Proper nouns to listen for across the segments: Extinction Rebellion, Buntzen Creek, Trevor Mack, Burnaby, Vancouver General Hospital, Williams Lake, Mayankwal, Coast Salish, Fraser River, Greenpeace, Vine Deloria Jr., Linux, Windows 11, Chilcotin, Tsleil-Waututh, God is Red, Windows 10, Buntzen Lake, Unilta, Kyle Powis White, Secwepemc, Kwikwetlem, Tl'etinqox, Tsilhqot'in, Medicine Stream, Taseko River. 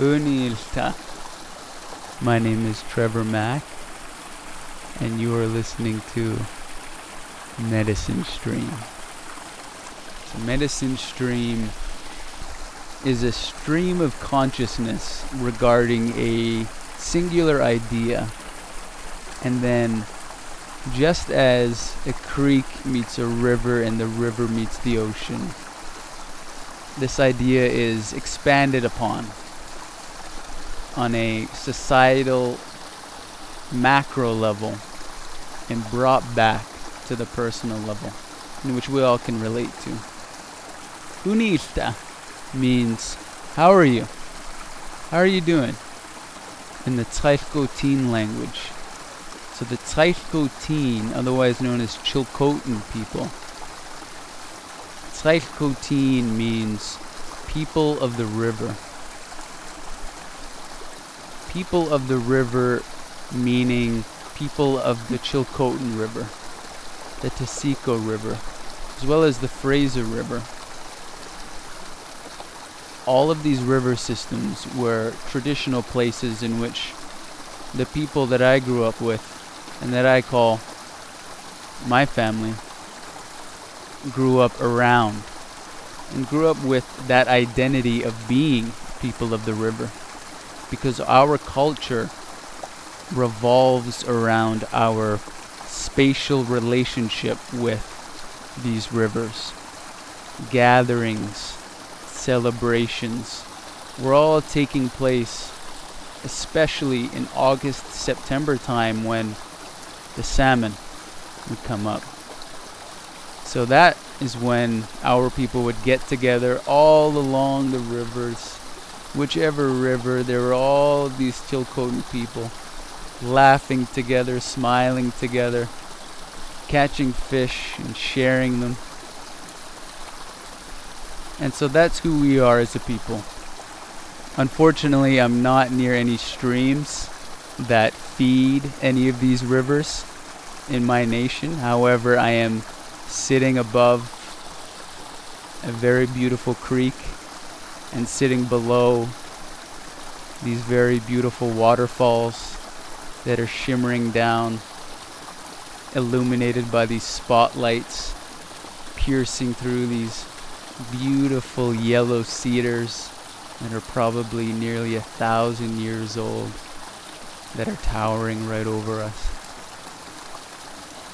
My name is Trevor Mack, and you are listening to Medicine Stream. So Medicine Stream is a stream of consciousness regarding a singular idea, and then just as a creek meets a river and the river meets the ocean, this idea is expanded upon on a societal macro level and brought back to the personal level, in which we all can relate to. Unilta means, how are you? How are you doing? In the Tsilhqot'in language. So the Tsilhqot'in, otherwise known as Chilcotin people. Tsilhqot'in means people of the river. People of the river meaning people of the Chilcotin River, the Taseko River, as well as the Fraser River. All of these river systems were traditional places in which the people that I grew up with and that I call my family grew up around and grew up with that identity of being people of the river, because our culture revolves around our spatial relationship with these rivers. Gatherings, celebrations were all taking place, especially in August, September time when the salmon would come up. So that is when our people would get together all along the rivers, whichever river, there were all these Chilcotin people laughing together, smiling together, catching fish and sharing them. And so that's who we are as a people. Unfortunately, I'm not near any streams that feed any of these rivers in my nation. However, I am sitting above a very beautiful creek and sitting below these very beautiful waterfalls that are shimmering down, illuminated by these spotlights, piercing through these beautiful yellow cedars that are probably nearly 1,000 years old, that are towering right over us.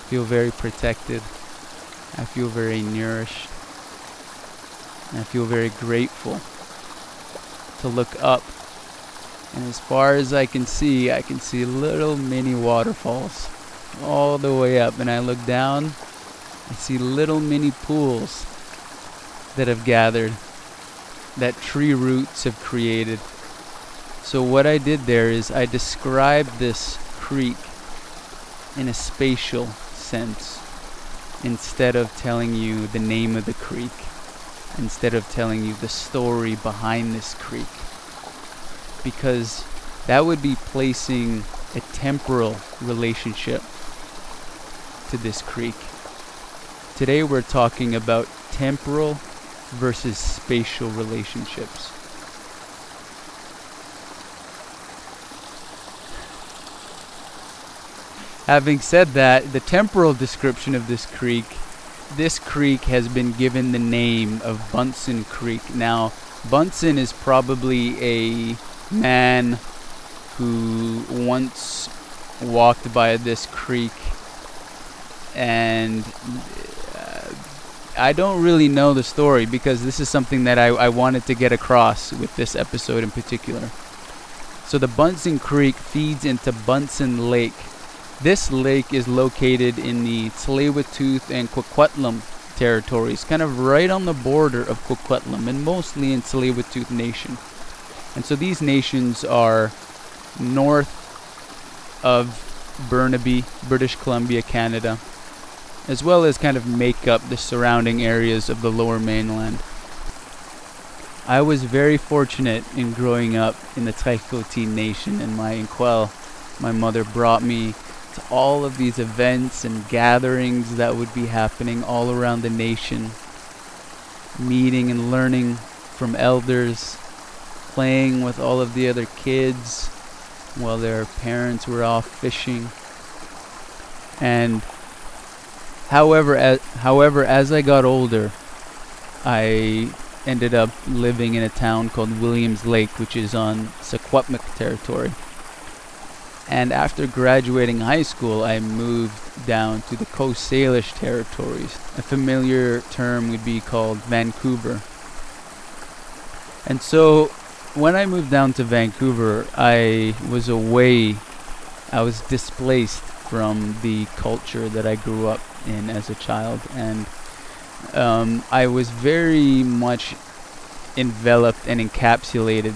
I feel very protected. I feel very nourished. And I feel very grateful to look up. And as far as I can see little mini waterfalls all the way up. And I look down, I see little mini pools that have gathered, that tree roots have created. So what I did there is I described this creek in a spatial sense, instead of telling you the name of the creek, instead of telling you the story behind this creek, because that would be placing a temporal relationship to this creek. Today we're talking about temporal versus spatial relationships. Having said that, the temporal description of this creek has been given the name of Buntzen Creek. Now, Buntzen is probably a man who once walked by this creek, and I don't really know the story, because this is something that I wanted to get across with this episode in particular. So the Buntzen Creek feeds into Buntzen Lake. This lake is located in the Tsleil-Waututh and Kwikwetlem territories, kind of right on the border of Kwikwetlem and mostly in Tsleil-Waututh Nation. And so these nations are north of Burnaby, British Columbia, Canada, as well as kind of make up the surrounding areas of the lower mainland. I was very fortunate in growing up in the Tsilhqot'in Nation in Mayankwal. My mother brought me to all of these events and gatherings that would be happening all around the nation, meeting and learning from elders, playing with all of the other kids while their parents were off fishing. And however, as I got older, I ended up living in a town called Williams Lake, which is on Secwepemc territory. And after graduating high school, I moved down to the Coast Salish territories. A familiar term would be called Vancouver. And so when I moved down to Vancouver, I was away. I was displaced from the culture that I grew up in as a child. And I was very much enveloped and encapsulated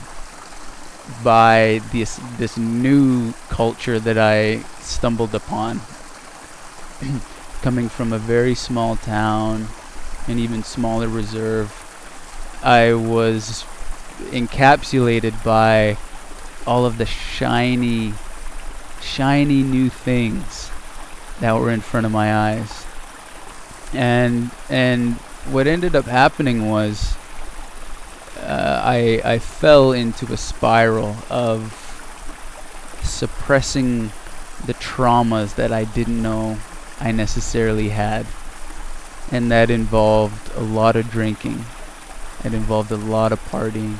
by this new culture that I stumbled upon. Coming from a very small town, an even smaller reserve, I was encapsulated by all of the shiny new things that were in front of my eyes. And what ended up happening was I fell into a spiral of suppressing the traumas that I didn't know I necessarily had. And that involved a lot of drinking. It involved a lot of partying.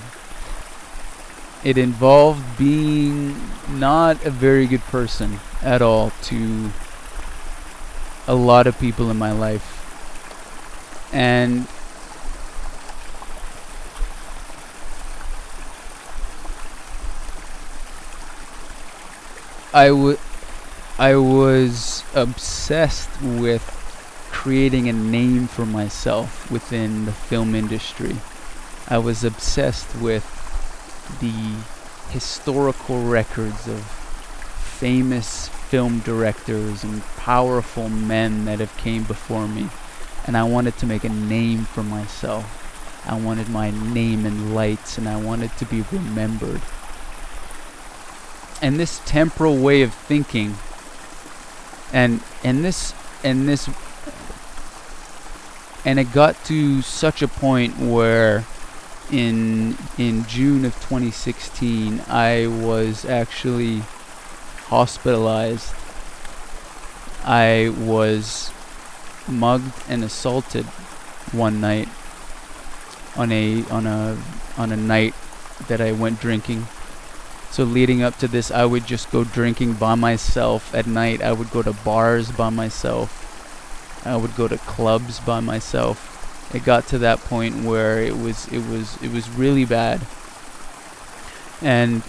It involved being not a very good person at all to a lot of people in my life. And I was obsessed with creating a name for myself within the film industry. I was obsessed with the historical records of famous film directors and powerful men that have came before me. And I wanted to make a name for myself. I wanted my name in lights, and I wanted to be remembered. And this temporal way of thinking and it got to such a point where in June of 2016 I was actually hospitalized. I was mugged and assaulted one night on a night that I went drinking. So leading up to this, I would just go drinking by myself at night. I would go to bars by myself. I would go to clubs by myself. It got to that point where it was really bad. And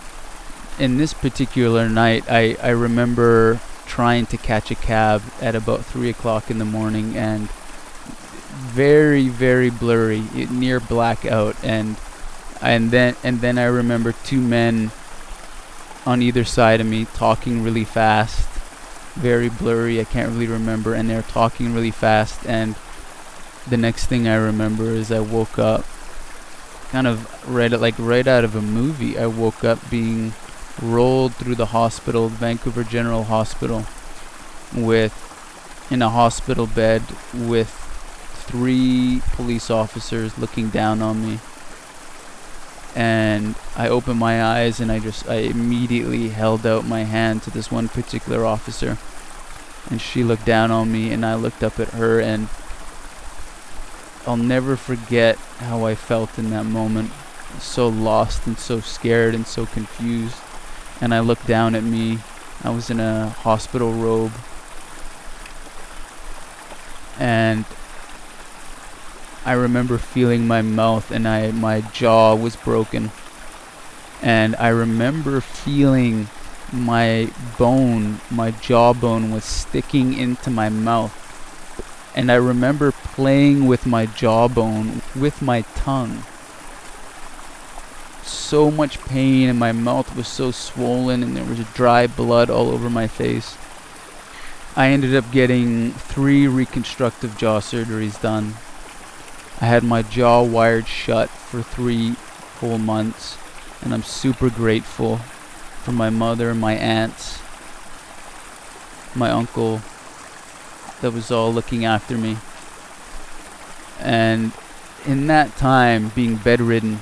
in this particular night, I remember trying to catch a cab at about 3 o'clock in the morning, and very, very blurry, near blackout, and then I remember two men on either side of me talking really fast, very blurry, I can't really remember, and they're talking really fast, and the next thing I remember is I woke up kind of right out of a movie. I woke up being rolled through the hospital, Vancouver General Hospital, in a hospital bed with 3 police officers looking down on me. And I opened my eyes, and I immediately held out my hand to this one particular officer, and she looked down on me, and I looked up at her, and I'll never forget how I felt in that moment. So lost and so scared and so confused. And I looked down at me. I was in a hospital robe, and I remember feeling my mouth, and my jaw was broken, and I remember feeling my jawbone was sticking into my mouth, and I remember playing with my jawbone with my tongue. So much pain, and my mouth was so swollen, and there was dry blood all over my face. I ended up getting 3 reconstructive jaw surgeries done. I had my jaw wired shut for 3 whole months, and I'm super grateful for my mother, my aunts, my uncle that was all looking after me. And in that time, being bedridden,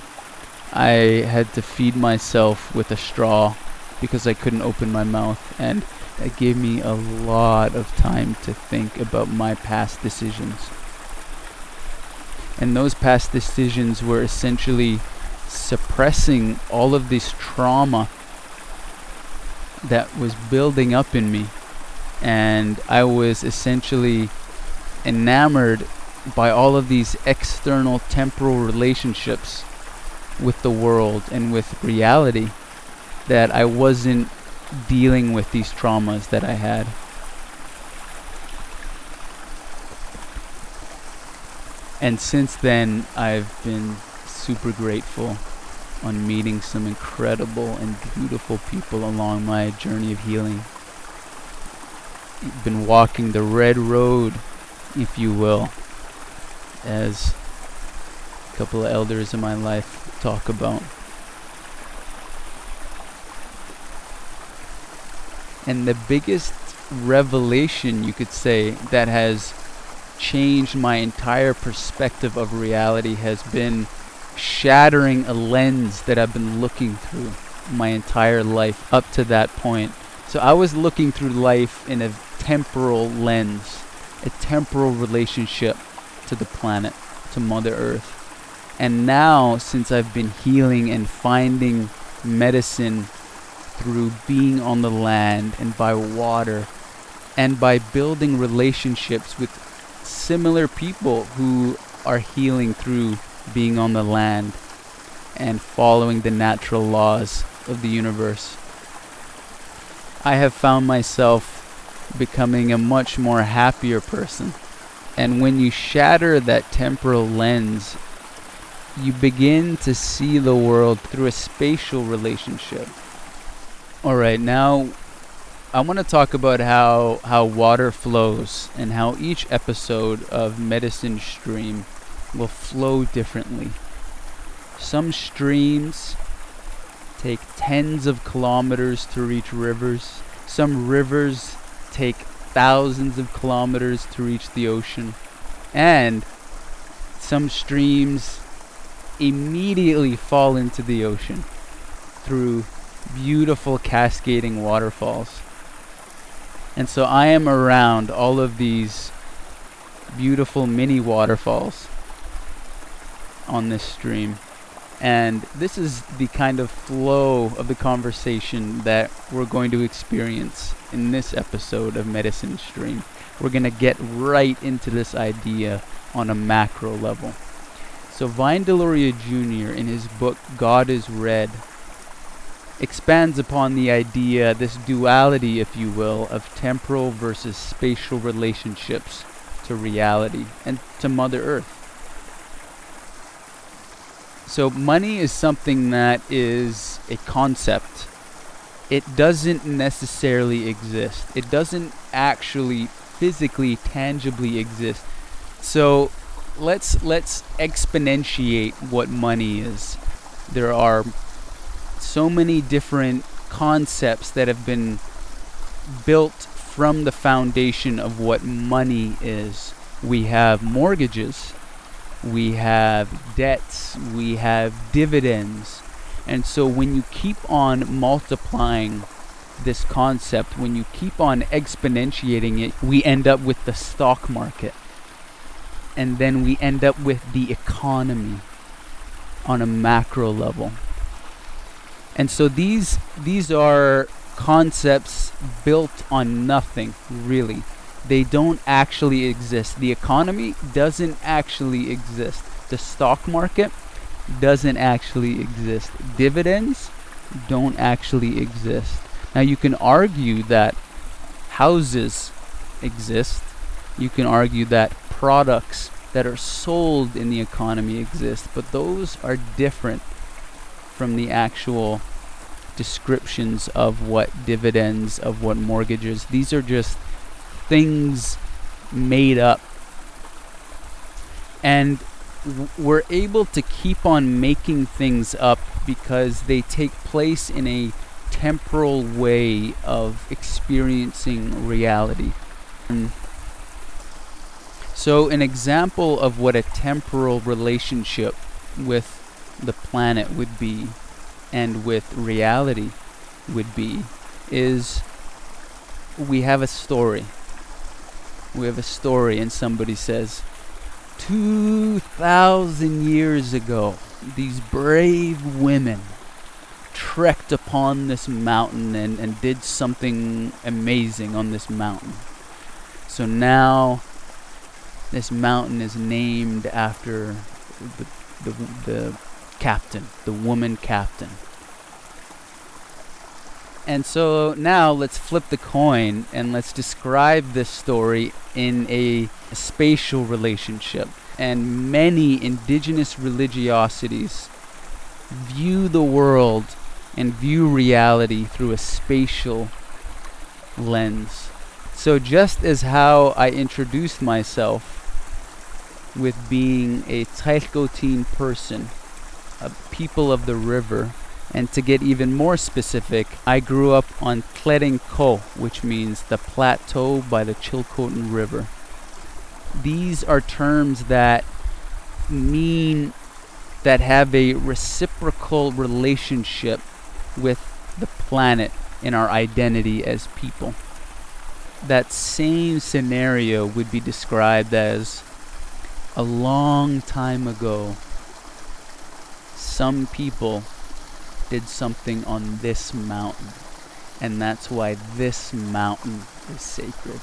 I had to feed myself with a straw because I couldn't open my mouth, and that gave me a lot of time to think about my past decisions. And those past decisions were essentially suppressing all of this trauma that was building up in me, and I was essentially enamored by all of these external temporal relationships with the world and with reality, that I wasn't dealing with these traumas that I had. And since then, I've been super grateful on meeting some incredible and beautiful people along my journey of healing. I've been walking the red road, if you will, as a couple of elders in my life talk about. And the biggest revelation, you could say, that has changed my entire perspective of reality has been shattering a lens that I've been looking through my entire life up to that point. So I was looking through life in a temporal lens, a temporal relationship to the planet, to Mother Earth. And now, since I've been healing and finding medicine through being on the land and by water and by building relationships with similar people who are healing through being on the land and following the natural laws of the universe, I have found myself becoming a much more happier person. And when you shatter that temporal lens, you begin to see the world through a spatial relationship. Alright, now I want to talk about how water flows and how each episode of Medicine Stream will flow differently. Some streams take tens of kilometers to reach rivers. Some rivers take thousands of kilometers to reach the ocean. And some streams immediately fall into the ocean through beautiful cascading waterfalls. And so I am around all of these beautiful mini waterfalls on this stream, and this is the kind of flow of the conversation that we're going to experience in this episode of Medicine Stream. We're going to get right into this idea on a macro level. So Vine Deloria Jr., in his book God is Red, expands upon the idea, this duality, if you will, of temporal versus spatial relationships to reality and to Mother Earth. So money is something that is a concept. It doesn't necessarily exist. It doesn't actually physically, tangibly exist. So let's exponentiate what money is. There are so many different concepts that have been built from the foundation of what money is. We have mortgages, we have debts, we have dividends. And so when you keep on multiplying this concept, when you keep on exponentiating it, we end up with the stock market. And then we end up with the economy on a macro level. And so these are concepts built on nothing, really. They don't actually exist. The economy doesn't actually exist. The stock market doesn't actually exist. Dividends don't actually exist. Now, you can argue that houses exist. You can argue that products that are sold in the economy exist, but those are different from the actual descriptions of what dividends, of what mortgages. These are just things made up. And we're able to keep on making things up because they take place in a temporal way of experiencing reality. So an example of what a temporal relationship with the planet would be and with reality would be is we have a story. We have a story, and somebody says, 2,000 years ago, these brave women trekked upon this mountain and did something amazing on this mountain. So now this mountain is named after the captain, the woman captain. And so now let's flip the coin and let's describe this story in a spatial relationship. And many indigenous religiosities view the world and view reality through a spatial lens. So just as how I introduced myself with being a Tsilhqot'in person, a people of the river, and to get even more specific, I grew up on Tl'etinqox, which means the plateau by the Chilcotin River. These are terms that mean, that have a reciprocal relationship with the planet in our identity as people. That same scenario would be described as, a long time ago, some people did something on this mountain, and that's why this mountain is sacred.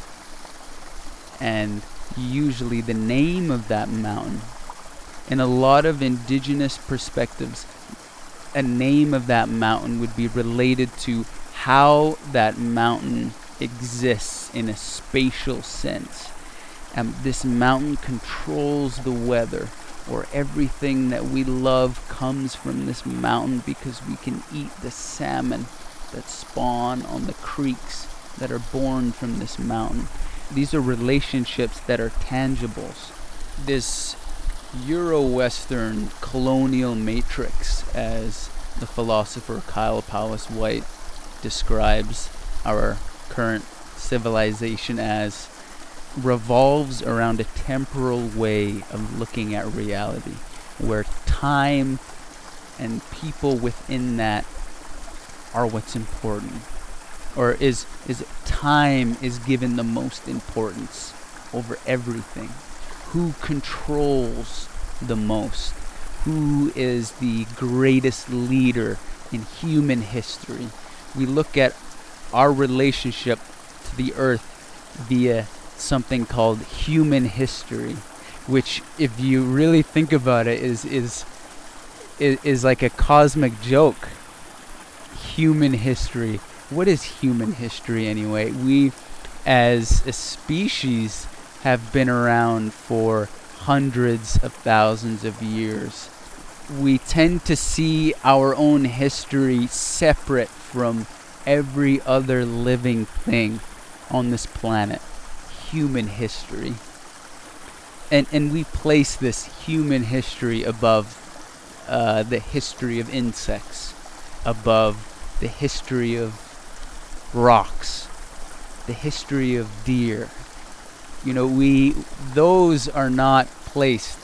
And usually the name of that mountain, in a lot of indigenous perspectives, a name of that mountain would be related to how that mountain exists in a spatial sense. This mountain controls the weather, or everything that we love comes from this mountain because we can eat the salmon that spawn on the creeks that are born from this mountain. These are relationships that are tangibles. This Euro-Western colonial matrix, as the philosopher Kyle Powis White describes our current civilization as, revolves around a temporal way of looking at reality, where time and people within that are what's important, or is time is given the most importance over everything. Who controls the most? Who is the greatest leader in human history? We look at our relationship to the earth via something called human history, which, if you really think about it, is like a cosmic joke. Human history. What is human history anyway? We, as a species, have been around for hundreds of thousands of years. We tend to see our own history separate from every other living thing on this planet. Human history, and we place this human history above the history of insects, above the history of rocks, the history of deer. You know, those are not placed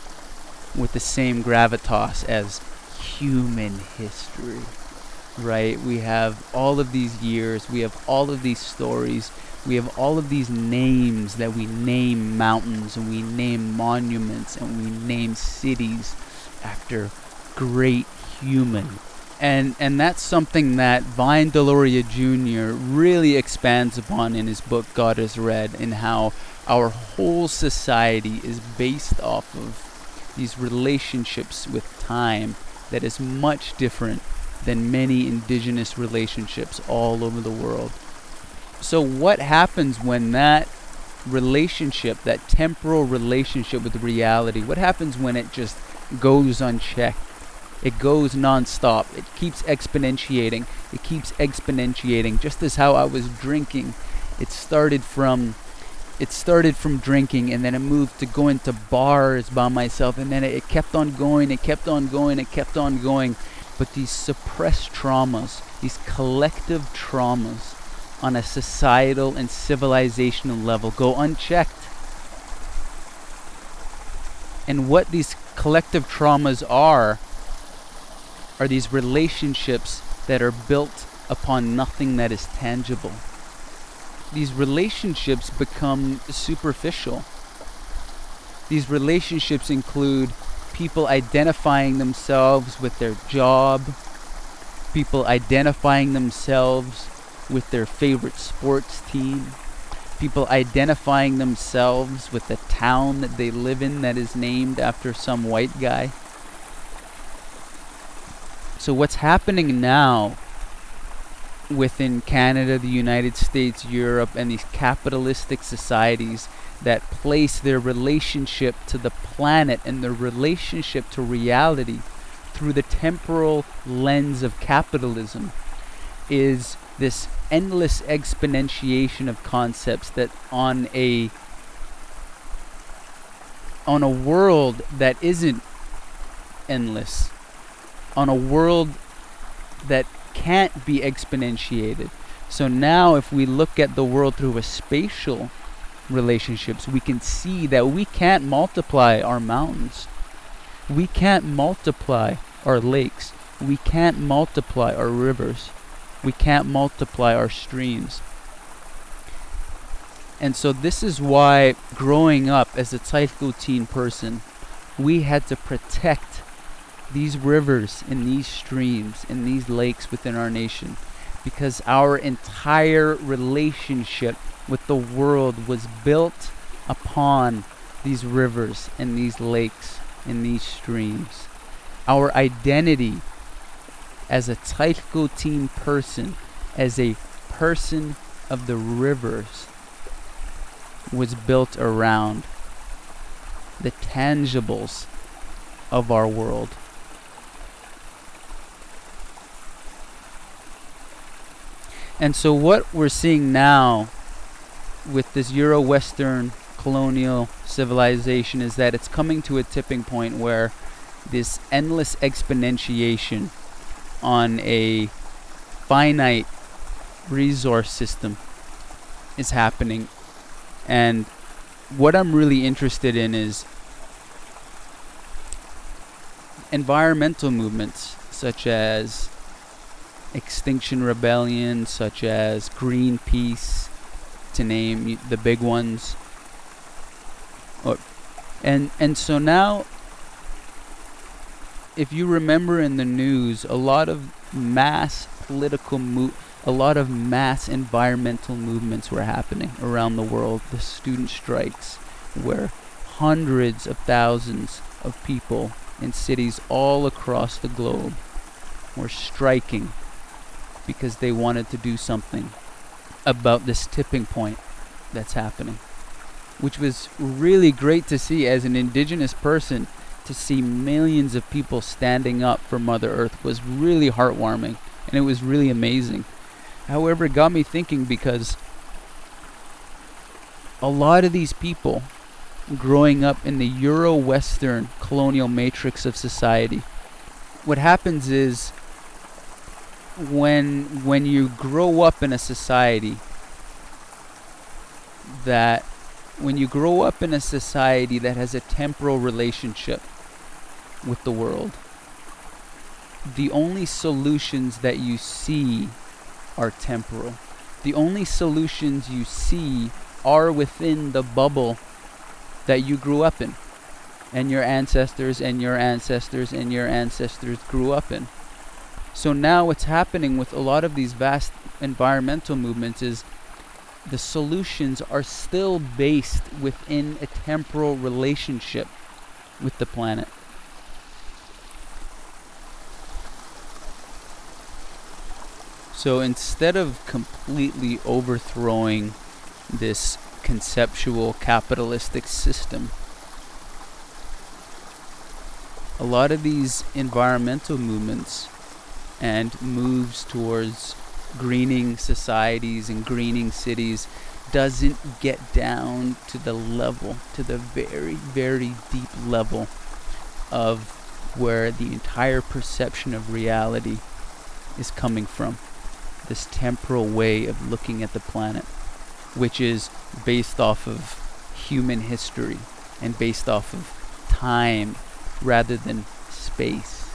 with the same gravitas as human history, right? We have all of these years, we have all of these stories, we have all of these names that we name mountains, and we name monuments, and we name cities after great human. And that's something that Vine Deloria Jr. really expands upon in his book God is Red, and how our whole society is based off of these relationships with time that is much different than many indigenous relationships all over the world. So what happens when that relationship, that temporal relationship with reality, what happens when it just goes unchecked? It goes non-stop. It keeps exponentiating. It keeps exponentiating. Just as how I was drinking, it started from drinking, and then it moved to going to bars by myself, and then it kept on going, it kept on going, it kept on going. But these suppressed traumas, these collective traumas, on a societal and civilizational level, go unchecked. And what these collective traumas are are these relationships that are built upon nothing that is tangible. These relationships become superficial. These relationships include people identifying themselves with their job, people identifying themselves with their favorite sports team, people identifying themselves with the town that they live in that is named after some white guy. So what's happening now within Canada, the United States, Europe, and these capitalistic societies that place their relationship to the planet and their relationship to reality through the temporal lens of capitalism is this endless exponentiation of concepts that on a world that isn't endless, on a world that can't be exponentiated. So now if we look at the world through a spatial relationships, we can see that we can't multiply our mountains. We can't multiply our lakes. We can't multiply our rivers. We can't multiply our streams. And so this is why, growing up as a Tsilhqot'in person, we had to protect these rivers and these streams and these lakes within our nation, because our entire relationship with the world was built upon these rivers and these lakes and these streams. Our identity as a Tsilhqot'in person, as a person of the rivers, was built around the tangibles of our world. And so what we're seeing now with this Euro-Western colonial civilization is that it's coming to a tipping point where this endless exponentiation on a finite resource system is happening. And what I'm really interested in is environmental movements such as Extinction Rebellion, such as Greenpeace, to name the big ones. And so now, if you remember in the news, a lot of mass political a lot of mass environmental movements were happening around the world. The student strikes, where hundreds of thousands of people in cities all across the globe were striking because they wanted to do something about this tipping point that's happening, which was really great to see as an indigenous person. To see millions of people standing up for Mother Earth was really heartwarming, and it was really amazing. However, it got me thinking, because a lot of these people growing up in the Euro-Western colonial matrix of society, what happens is when you grow up in a society that has a temporal relationship with the world, the only solutions that you see are temporal. The only solutions you see are within the bubble that you grew up in, and your ancestors and your ancestors and your ancestors grew up in. So now what's happening with a lot of these vast environmental movements is the solutions are still based within a temporal relationship with the planet. So instead of completely overthrowing this conceptual capitalistic system, a lot of these environmental movements and moves towards greening societies and greening cities doesn't get down to the level, to the very, very deep level of where the entire perception of reality is coming from. This temporal way of looking at the planet, which is based off of human history and based off of time rather than space.